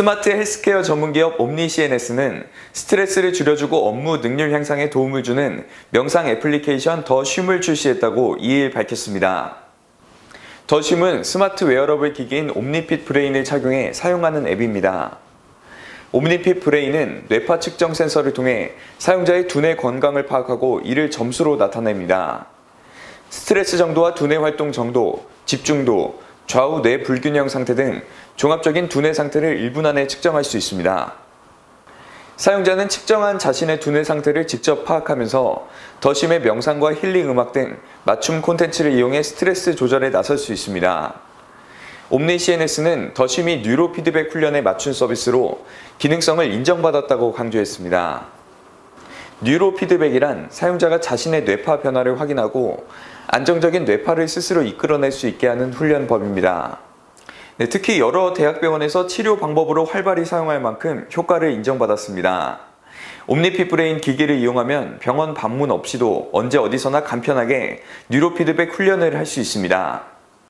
스마트 헬스케어 전문기업 옴니CNS는 스트레스를 줄여주고 업무 능률 향상에 도움을 주는 명상 애플리케이션 더 쉼을 출시했다고 2일 밝혔습니다. 더 쉼은 스마트 웨어러블 기기인 옴니핏 브레인을 착용해 사용하는 앱입니다. 옴니핏 브레인은 뇌파 측정 센서를 통해 사용자의 두뇌 건강을 파악하고 이를 점수로 나타냅니다. 스트레스 정도와 두뇌 활동 정도, 집중도, 좌우 뇌 불균형 상태 등 종합적인 두뇌 상태를 1분 안에 측정할 수 있습니다. 사용자는 측정한 자신의 두뇌 상태를 직접 파악하면서 더 쉼의 명상과 힐링 음악 등 맞춤 콘텐츠를 이용해 스트레스 조절에 나설 수 있습니다. 옴니CNS는 더 쉼이 뉴로피드백 훈련에 맞춘 서비스로 기능성을 인정받았다고 강조했습니다. 뉴로피드백이란 사용자가 자신의 뇌파 변화를 확인하고 안정적인 뇌파를 스스로 이끌어낼 수 있게 하는 훈련법입니다. 특히 여러 대학병원에서 치료 방법으로 활발히 사용할 만큼 효과를 인정받았습니다. 옴니핏 브레인 기기를 이용하면 병원 방문 없이도 언제 어디서나 간편하게 뉴로피드백 훈련을 할 수 있습니다.